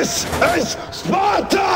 This is Sparta!